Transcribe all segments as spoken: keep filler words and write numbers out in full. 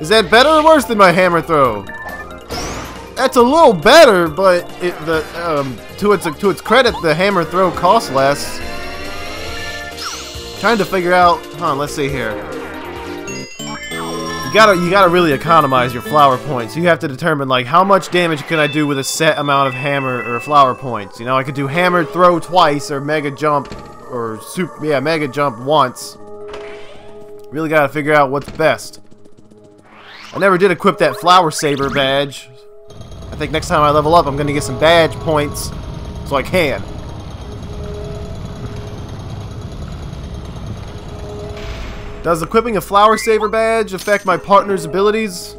Is that better or worse than my hammer throw? That's a little better, but it, the um, to its to its credit, the hammer throw costs less. Trying to figure out, huh? Let's see here. You gotta you gotta really economize your flower points. You have to determine like how much damage can I do with a set amount of hammer or flower points. You know, I could do hammer throw twice or mega jump or super yeah mega jump once. Really gotta figure out what's best. I never did equip that flower saber badge. I think next time I level up, I'm gonna get some badge points, so I can. Does equipping a flower saver badge affect my partner's abilities?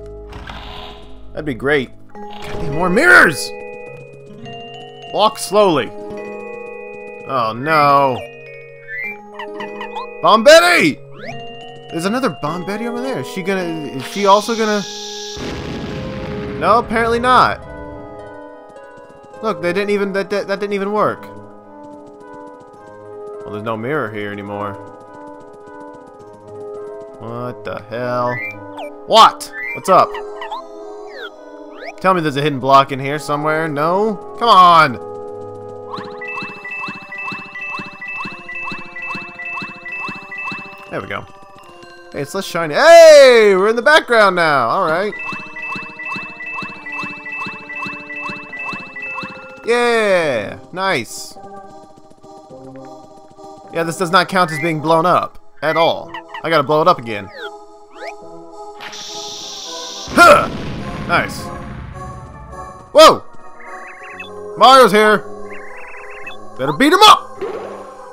That'd be great. Goddamn, more mirrors! Walk slowly. Oh no. Bombette! There's another Bombette over there. Is she gonna, is she also gonna? No, apparently not. Look, they didn't even that, that that didn't even work. Well, there's no mirror here anymore. What the hell? What? What's up? Tell me there's a hidden block in here somewhere. No? Come on. There we go. Hey, it's less shiny. Hey, we're in the background now. All right. Yeah, nice. Yeah, this does not count as being blown up at all. I gotta blow it up again. Huh! Nice. Whoa! Mario's here. Better beat him up.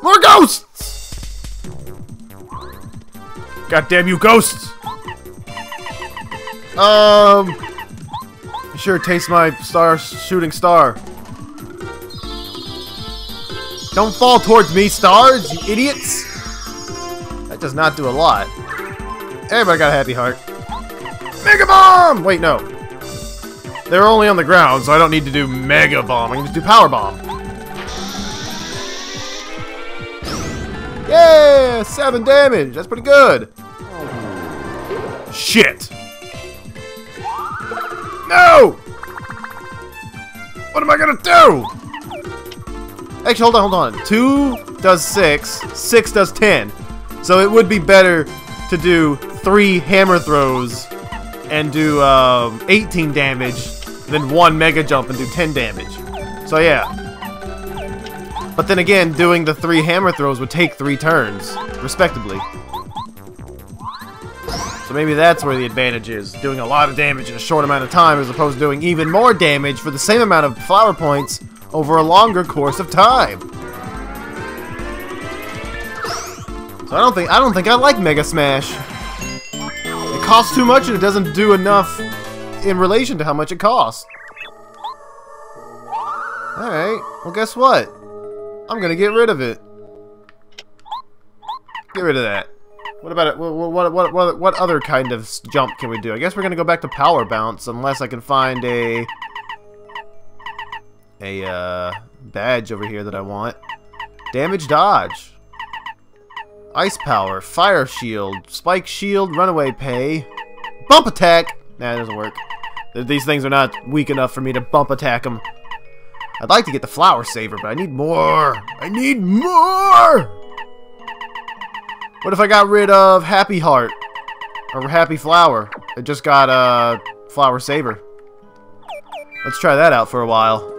More ghosts! Goddamn you, ghosts! Um, sure taste my star shooting star. Don't fall towards me, stars, you idiots! That does not do a lot. Everybody got a happy heart. Mega Bomb! Wait, no. They're only on the ground, so I don't need to do Mega Bomb. I can just do Power Bomb. Yeah! Seven damage! That's pretty good! Shit! No! What am I gonna do? Actually, hold on, hold on. Two does six, six does ten. So it would be better to do three hammer throws and do um, eighteen damage than one mega jump and do ten damage. So yeah. But then again, doing the three hammer throws would take three turns, respectively. So maybe that's where the advantage is, doing a lot of damage in a short amount of time as opposed to doing even more damage for the same amount of flower points over a longer course of time. So I don't think I don't think I like Mega Smash. It costs too much and it doesn't do enough in relation to how much it costs. Alright, well guess what? I'm gonna get rid of it. Get rid of that. What about it? What, what, what, what, what other kind of jump can we do? I guess we're gonna go back to Power Bounce unless I can find a a uh, badge over here that I want. Damage Dodge. Ice Power, Fire Shield, Spike Shield, Runaway Pay, Bump Attack! Nah, it doesn't work. These things are not weak enough for me to bump attack them. I'd like to get the Flower Saver, but I need more! I need more! What if I got rid of Happy Heart? Or Happy Flower? I just got, uh, Flower Saver. Let's try that out for a while.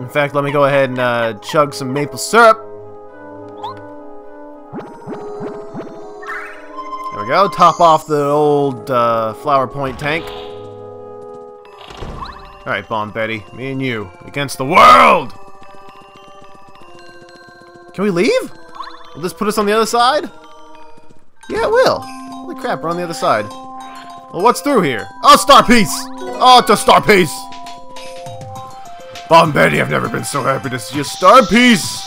In fact, let me go ahead and, uh, chug some maple syrup. There we go, top off the old uh, flower point tank. Alright, Bombette, me and you, against the world! Can we leave? Will this put us on the other side? Yeah, it will. Holy crap, we're on the other side. Well, what's through here? Oh, Star Piece! Oh, it's a Star Piece! Bombette, I've never been so happy to see a Star Piece!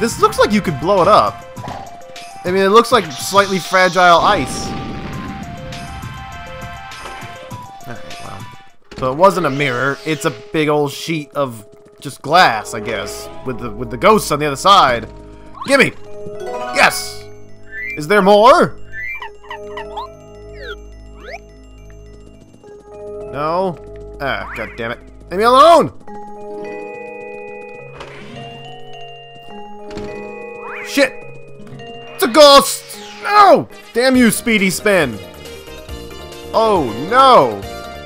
This looks like you could blow it up. I mean, it looks like slightly fragile ice. Alright, wow. So it wasn't a mirror, it's a big old sheet of just glass, I guess. With the with the ghosts on the other side. Gimme! Yes! Is there more? No? Ah, god damn it. Leave me alone! Shit! It's a ghost! No! Damn you, Speedy Spin! Oh no!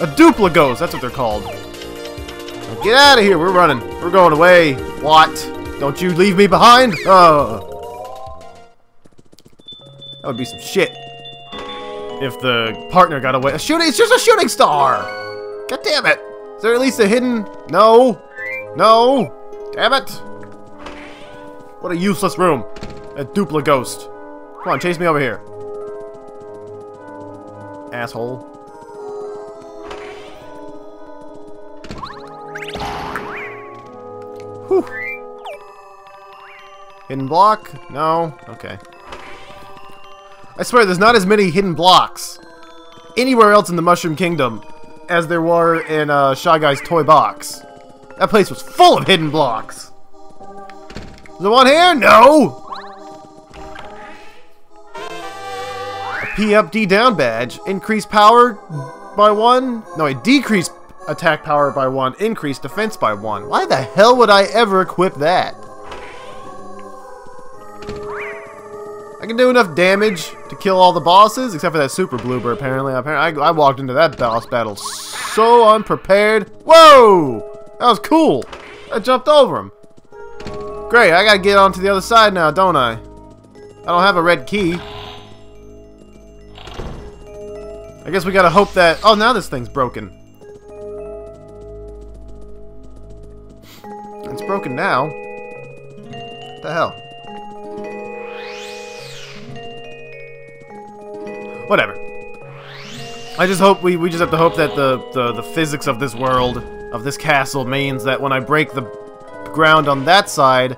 A Duplighost, that's what they're called. Now get out of here, we're running. We're going away. What? Don't you leave me behind? Oh. That would be some shit. If the partner got away. A shooting, it's just a shooting star! God damn it! Is there at least a hidden? No! No! Damn it! What a useless room. A dupla ghost. Come on, chase me over here. Asshole. Whew. Hidden block? No? Okay. I swear, there's not as many hidden blocks anywhere else in the Mushroom Kingdom as there were in uh, Shy Guy's Toy Box. That place was full of hidden blocks. Is there one here? No! A P up, D down badge. Increase power by one. No, I decrease attack power by one. Increase defense by one. Why the hell would I ever equip that? I can do enough damage to kill all the bosses, except for that Super Bloober, apparently. Apparently I, I walked into that boss battle so unprepared. Whoa! That was cool. I jumped over him. Great, I gotta get onto the other side now, don't I? I don't have a red key. I guess we gotta hope that... Oh, now this thing's broken. It's broken now. What the hell? Whatever. I just hope we, we just have to hope that the, the, the physics of this world, of this castle, means that when I break the ground on that side,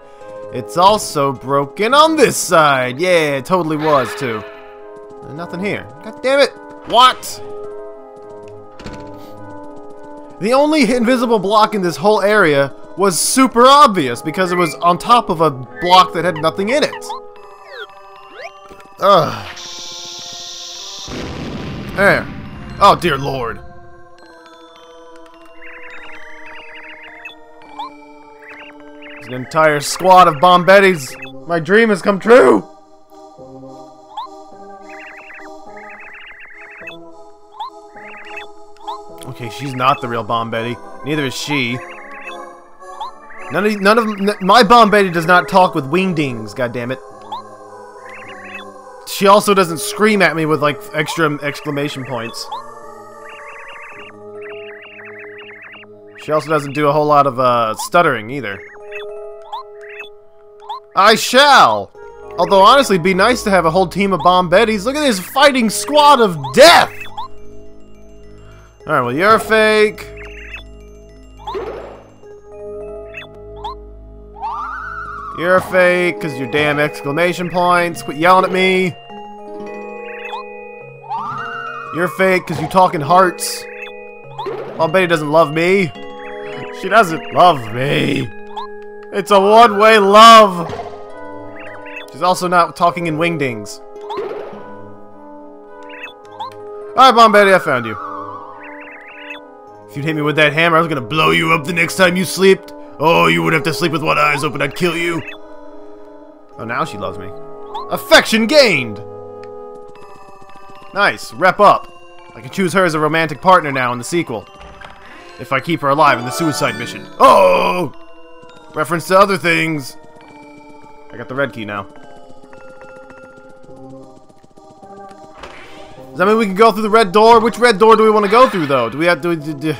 it's also broken on this side. Yeah, it totally was too. There's nothing here. God damn it. What? The only invisible block in this whole area was super obvious because it was on top of a block that had nothing in it. Ugh. There. Oh, dear Lord. There's an entire squad of Bombettis. My dream has come true. Okay, she's not the real Bombetti. Neither is she. None of none of my Bombetti does not talk with wingdings. God damn it. She also doesn't scream at me with, like, extra exclamation points. She also doesn't do a whole lot of, uh, stuttering, either. I shall! Although, honestly, it'd be nice to have a whole team of Bombettis. Look at this fighting squad of death! Alright, well, you're fake. You're fake, because your damn exclamation points. Quit yelling at me. You're fake because you talk in hearts. Bombette doesn't love me. She doesn't love me. It's a one-way love. She's also not talking in wingdings. Alright, Bombette, I found you. If you'd hit me with that hammer, I was gonna blow you up the next time you slept. Oh, you would have to sleep with one eye open, I'd kill you. Oh, now she loves me. Affection gained! Nice, rep up. I can choose her as a romantic partner now in the sequel. If I keep her alive in the suicide mission. Oh! Reference to other things. I got the red key now. Does that mean we can go through the red door? Which red door do we want to go through, though? Do we have to... Do, do,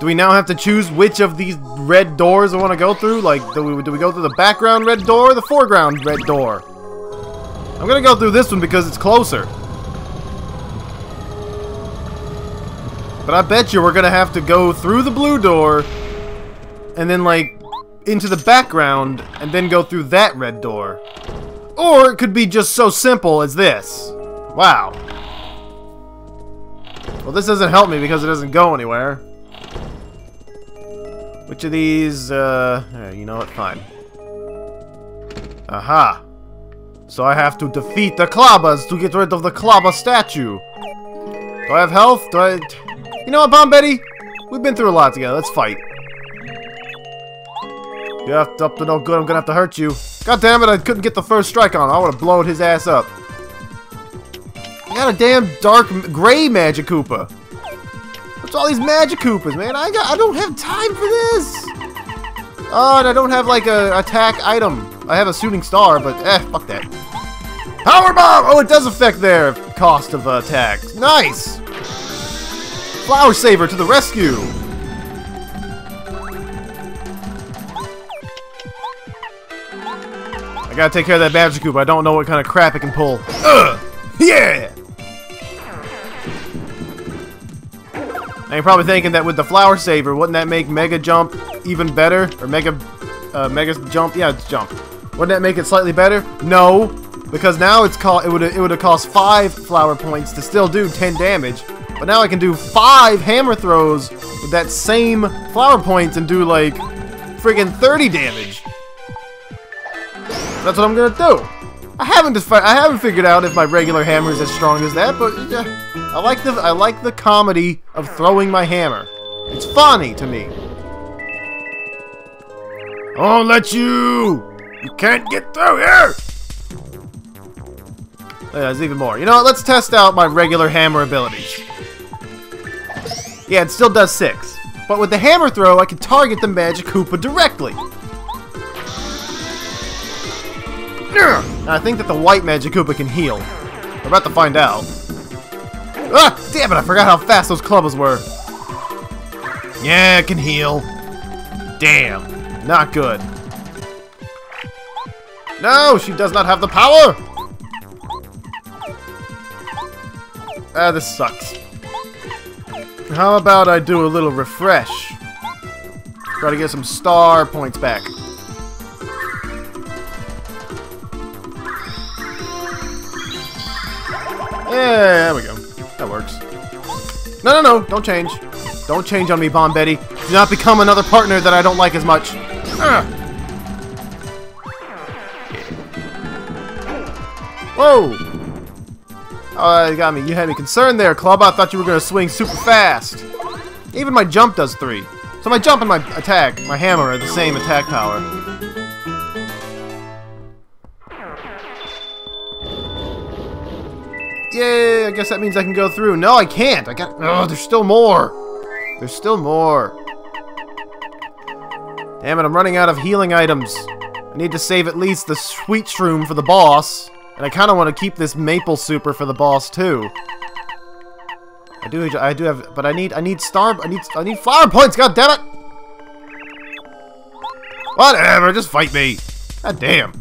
do we now have to choose which of these red doors I want to go through? Like, do we, do we go through the background red door or the foreground red door? I'm gonna go through this one because it's closer. But I bet you we're gonna have to go through the blue door and then, like, into the background and then go through that red door. Or it could be just so simple as this. Wow. Well, this doesn't help me because it doesn't go anywhere. Which of these, uh, right, you know what, fine. Aha. So I have to defeat the Klubbas to get rid of the Klubba statue. Do I have health? Do I... You know what, Bombette? We've been through a lot together. Let's fight. You're up to no good. I'm gonna have to hurt you. God damn it! I couldn't get the first strike on. I would have blown his ass up. I got a damn dark gray Magikoopa. What's all these Magikoopas, man? I got. I don't have time for this. Oh, and I don't have like a attack item. I have a shooting star, but eh, fuck that. Power bomb! Oh, it does affect their cost of uh, attack. Nice. Flower saver to the rescue. I gotta take care of that Magikoopa. I don't know what kind of crap it can pull. Ugh! Yeah! Now you're probably thinking that with the flower saver, wouldn't that make Mega Jump even better? Or Mega... Uh, Mega Jump? Yeah, it's Jump. Wouldn't that make it slightly better? No! Because now it's called... It would it would have cost five flower points to still do ten damage. But now I can do five hammer throws with that same flower points and do, like, friggin' thirty damage. That's what I'm gonna do. I haven't I haven't figured out if my regular hammer is as strong as that, but uh, I like the I like the comedy of throwing my hammer. It's funny to me. I'll let you. You can't get through here. Yeah, there's even more. You know what? Let's test out my regular hammer abilities. Yeah, it still does six, but with the hammer throw, I can target the Magikoopa directly. And I think that the white Magikoopa can heal. We're about to find out. Ah! Damn it, I forgot how fast those Klubbas were. Yeah, it can heal. Damn. Not good. No, she does not have the power! Ah, this sucks. How about I do a little refresh? Try to get some star points back. Yeah, there we go. That works. No, no, no. Don't change. Don't change on me, Bombette. Do not become another partner that I don't like as much. Ugh. Whoa. Oh, you got me. You had me concerned there, Klubba. I thought you were going to swing super fast. Even my jump does three. So my jump and my attack, my hammer, are the same attack power. Yay, I guess that means I can go through. No, I can't. I got... Oh, there's still more. There's still more. Damn it, I'm running out of healing items. I need to save at least the sweet shroom for the boss. And I kind of want to keep this maple super for the boss, too. I do I do have... But I need... I need star... I need... I need flower points! God damn it! Whatever, just fight me. God damn.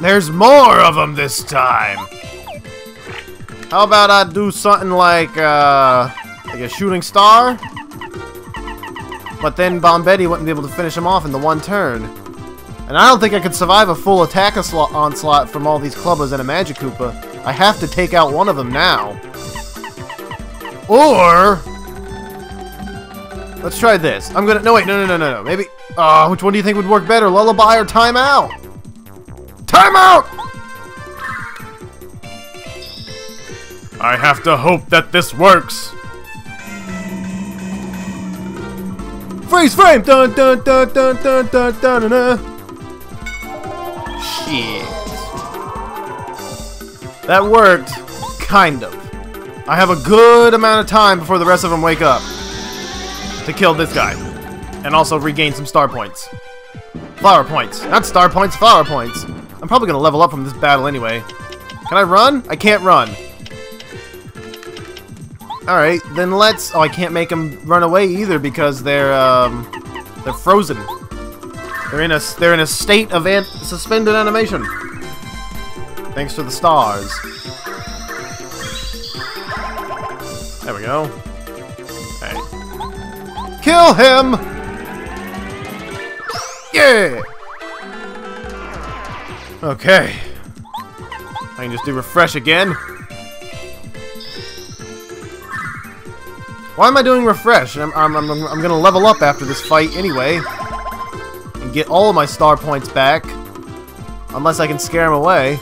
There's more of them this time. How about I do something like, uh, like a shooting star? But then Bombette wouldn't be able to finish him off in the one turn. And I don't think I could survive a full attack onslaught from all these Klubbas and a Magikoopa. I have to take out one of them now. Or... Let's try this. I'm gonna... No, wait. No, no, no, no, no. Maybe... Uh, which one do you think would work better? Lullaby or Timeout? Timeout! I have to hope that this works. Freeze frame! Dun dun dun dun dun dun dun dun. Shit. That worked. Kind of. I have a good amount of time before the rest of them wake up to kill this guy. And also regain some star points. Flower points. Not star points, flower points. I'm probably gonna level up from this battle anyway. Can I run? I can't run. Alright, then let's... Oh, I can't make them run away either because they're, um... They're frozen. They're in a, they're in a state of an suspended animation. Thanks to the stars. There we go. Alright. Kill him! Yeah! Okay. I can just do refresh again. Why am I doing refresh? I'm, I'm, I'm, I'm gonna level up after this fight anyway. And get all of my star points back. Unless I can scare him away.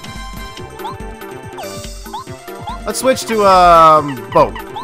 Let's switch to, um, Bow.